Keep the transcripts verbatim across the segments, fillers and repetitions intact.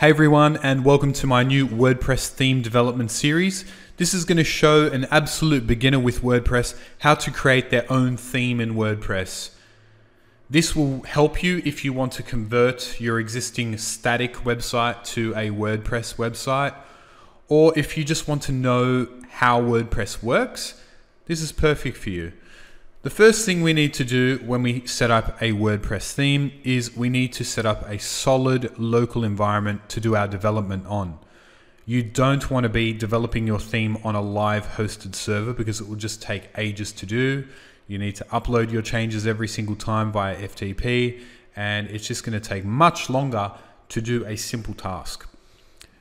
Hey everyone, and welcome to my new WordPress theme development series. This is going to show an absolute beginner with WordPress how to create their own theme in WordPress. This will help you if you want to convert your existing static website to a WordPress website, or if you just want to know how WordPress works, this is perfect for you. The first thing we need to do when we set up a WordPress theme is we need to set up a solid local environment to do our development on. You don't want to be developing your theme on a live hosted server because it will just take ages to do. You need to upload your changes every single time via F T P, and it's just going to take much longer to do a simple task.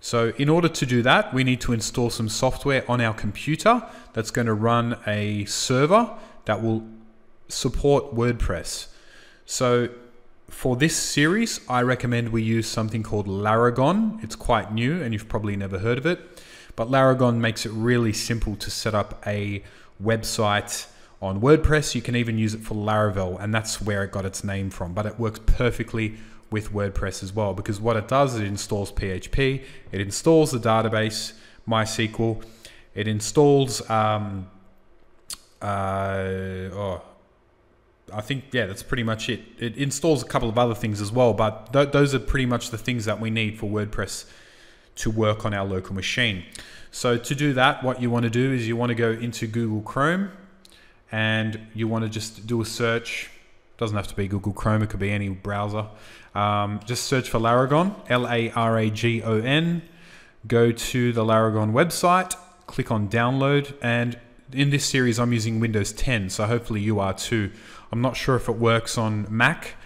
So in order to do that, we need to install some software on our computer that's going to run a server that will support WordPress. So for this series, I recommend we use something called Laragon. It's quite new and you've probably never heard of it, but Laragon makes it really simple to set up a website on WordPress. You can even use it for Laravel, and that's where it got its name from, but it works perfectly with WordPress as well, because what it does is it installs P H P, it installs the database, MySQL, it installs, um, Uh, oh, I think, yeah, that's pretty much it. It installs a couple of other things as well, but th those are pretty much the things that we need for WordPress to work on our local machine. So to do that, what you want to do is you want to go into Google Chrome and you want to just do a search. It doesn't have to be Google Chrome, it could be any browser. Um, just search for Laragon, L A R A G O N. Go to the Laragon website, click on download, and in this series, I'm using Windows ten, so hopefully you are too. I'm not sure if it works on Mac,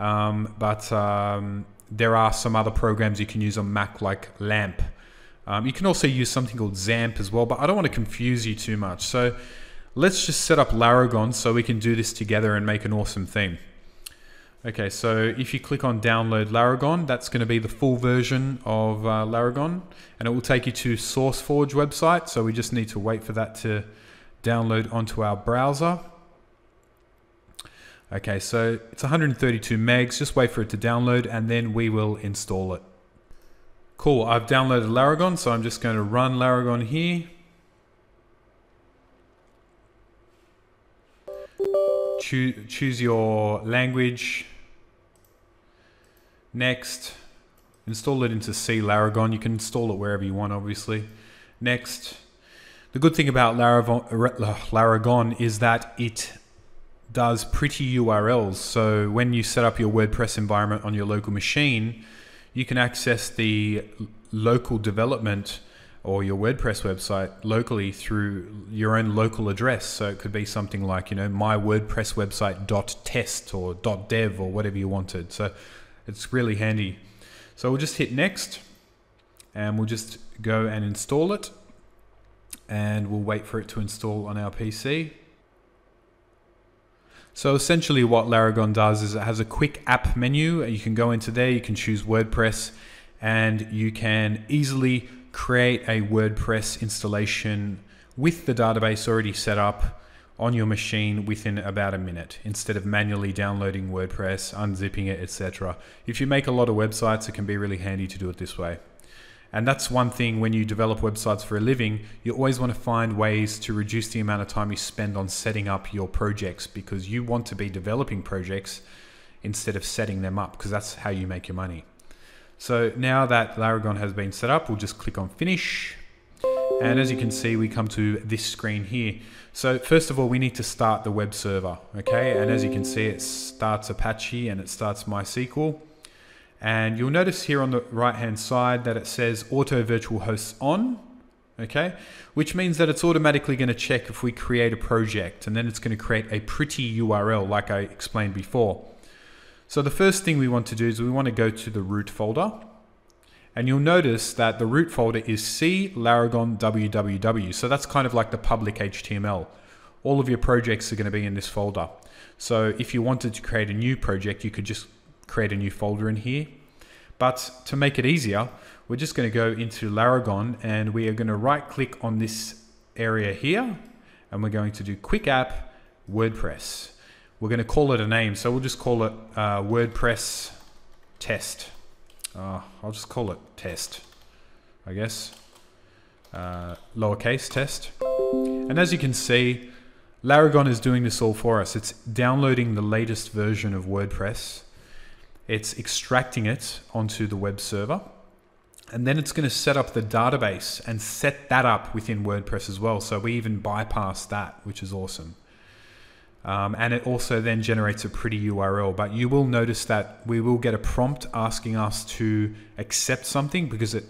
um, but um, there are some other programs you can use on Mac like LAMP. Um, you can also use something called XAMPP as well, but I don't want to confuse you too much. So let's just set up Laragon so we can do this together and make an awesome theme. Okay, so if you click on download Laragon, that's going to be the full version of uh, Laragon, and it will take you to SourceForge website, so we just need to wait for that to download onto our browser. Okay, so it's one hundred thirty-two megs, just wait for it to download and then we will install it. Cool, I've downloaded Laragon, so I'm just going to run Laragon here. Choose, choose your language. Next. Install it into C Laragon. You can install it wherever you want, obviously. Next. The good thing about Laragon is that it does pretty U R Ls. So when you set up your WordPress environment on your local machine, you can access the local development or your WordPress website locally through your own local address. So it could be something like, you know, my WordPress website dot test or .dev or whatever you wanted. So it's really handy. So we'll just hit next and we'll just go and install it. And we'll wait for it to install on our P C. So essentially what Laragon does is it has a quick app menu. You can go into there, you can choose WordPress, and you can easily create a WordPress installation with the database already set up on your machine within about a minute, instead of manually downloading WordPress, unzipping it, et cetera. If you make a lot of websites, it can be really handy to do it this way. And that's one thing when you develop websites for a living, you always want to find ways to reduce the amount of time you spend on setting up your projects, because you want to be developing projects instead of setting them up, because that's how you make your money. So now that Laragon has been set up, we'll just click on finish. And as you can see, we come to this screen here. So first of all, we need to start the web server. Okay, and as you can see, it starts Apache and it starts MySQL. And you'll notice here on the right-hand side that it says auto virtual hosts on, okay? Which means that it's automatically gonna check if we create a project, and then it's gonna create a pretty U R L like I explained before. So the first thing we want to do is we wanna go to the root folder, and you'll notice that the root folder is C Laragon www. So that's kind of like the public H T M L. All of your projects are gonna be in this folder. So if you wanted to create a new project, you could just create a new folder in here. But to make it easier, we're just going to go into Laragon and we are going to right click on this area here, and we're going to do quick app WordPress. We're going to call it a name, so we'll just call it uh, WordPress test. uh, I'll just call it test, I guess, uh, lowercase test. And as you can see, Laragon is doing this all for us. It's downloading the latest version of WordPress. It's extracting it onto the web server. And then it's going to set up the database and set that up within WordPress as well. So we even bypass that, which is awesome. Um, and it also then generates a pretty U R L, but you will notice that we will get a prompt asking us to accept something because it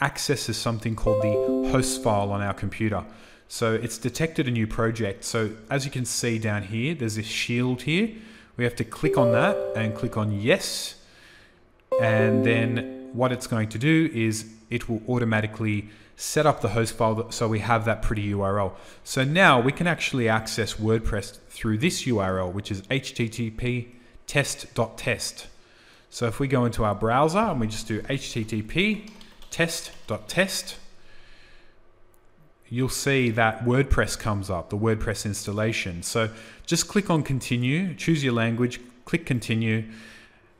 accesses something called the host file on our computer. So it's detected a new project. So as you can see down here, there's this shield here. We have to click on that and click on yes. And then what it's going to do is it will automatically set up the host file so we have that pretty U R L. So now we can actually access WordPress through this U R L, which is H T T P test dot test. So if we go into our browser and we just do H T T P test dot test, you'll see that WordPress comes up, the WordPress installation. So just click on continue, choose your language, click continue.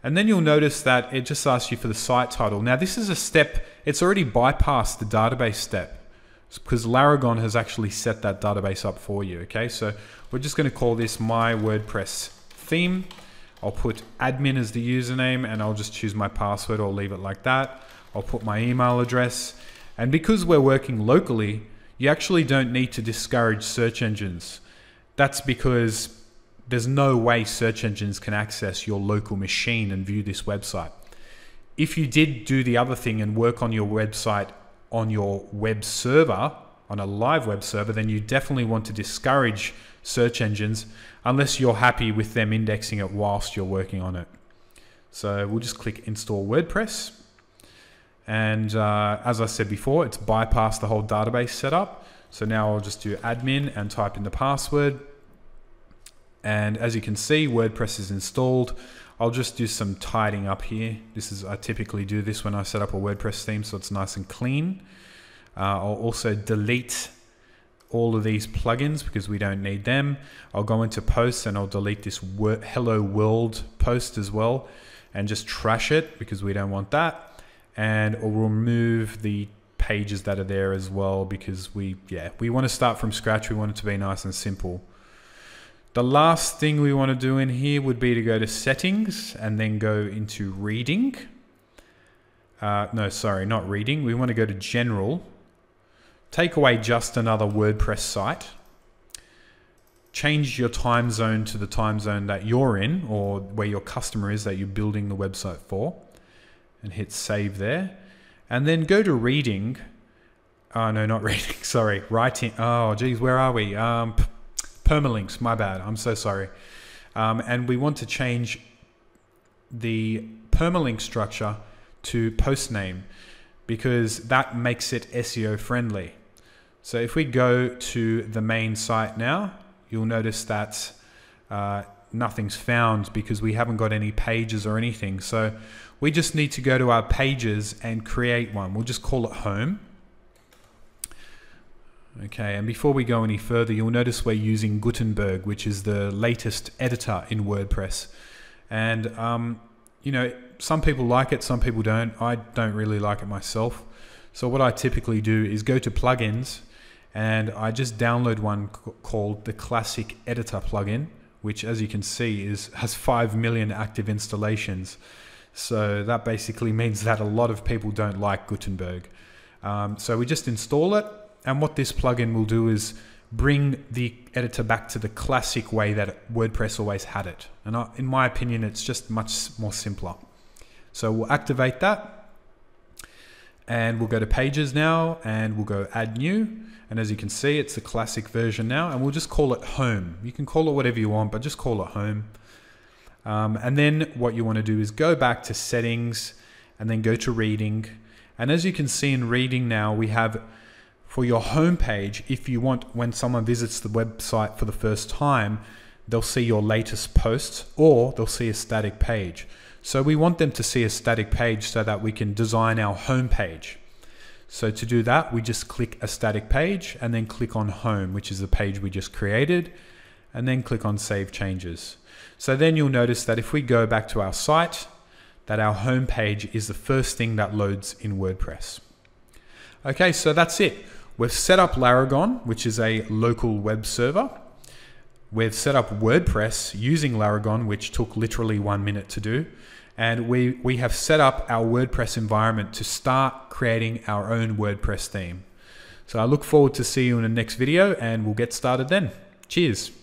And then you'll notice that it just asks you for the site title. Now this is a step, it's already bypassed the database step because Laragon has actually set that database up for you, okay? So we're just gonna call this My WordPress Theme. I'll put admin as the username and I'll just choose my password or leave it like that. I'll put my email address. And because we're working locally, you actually don't need to discourage search engines. That's because there's no way search engines can access your local machine and view this website. If you did do the other thing and work on your website on your web server, on a live web server, then you definitely want to discourage search engines unless you're happy with them indexing it whilst you're working on it. So we'll just click install WordPress. And uh, as I said before, it's bypassed the whole database setup. So now I'll just do admin and type in the password. And as you can see, WordPress is installed. I'll just do some tidying up here. This is, I typically do this when I set up a WordPress theme, so it's nice and clean. Uh, I'll also delete all of these plugins because we don't need them. I'll go into posts and I'll delete this word, hello world post as well, and just trash it because we don't want that. And I'll remove the pages that are there as well because we, yeah, we want to start from scratch. We want it to be nice and simple. The last thing we want to do in here would be to go to settings and then go into reading. Uh, no, sorry, not reading. We want to go to general. Take away just another WordPress site. Change your time zone to the time zone that you're in or where your customer is that you're building the website for. And hit save there. And then go to reading. Oh, no, not reading. Sorry, writing. Oh, geez, where are we? Um... Permalinks, my bad, I'm so sorry. Um, and we want to change the permalink structure to post name because that makes it S E O friendly. So if we go to the main site now, you'll notice that uh, nothing's found because we haven't got any pages or anything. So we just need to go to our pages and create one. We'll just call it home. Okay, and before we go any further, you'll notice we're using Gutenberg, which is the latest editor in WordPress. And, um, you know, some people like it, some people don't. I don't really like it myself. So what I typically do is go to plugins, and I just download one called the Classic Editor plugin, which, as you can see, is has five million active installations. So that basically means that a lot of people don't like Gutenberg. Um, so we just install it. And what this plugin will do is bring the editor back to the classic way that WordPress always had it. And I, in my opinion, it's just much more simpler. So we'll activate that and we'll go to pages now and we'll go add new. And as you can see, it's the classic version now and we'll just call it home. You can call it whatever you want, but just call it home. Um, and then what you want to do is go back to settings and then go to reading. And as you can see in reading now, we have for your homepage, if you want, when someone visits the website for the first time, they'll see your latest posts or they'll see a static page. So we want them to see a static page so that we can design our homepage. So to do that, we just click a static page and then click on home, which is the page we just created, and then click on save changes. So then you'll notice that if we go back to our site, that our home page is the first thing that loads in WordPress. Okay, so that's it. We've set up Laragon, which is a local web server. We've set up WordPress using Laragon, which took literally one minute to do. And we, we have set up our WordPress environment to start creating our own WordPress theme. So I look forward to seeing you in the next video, and we'll get started then. Cheers.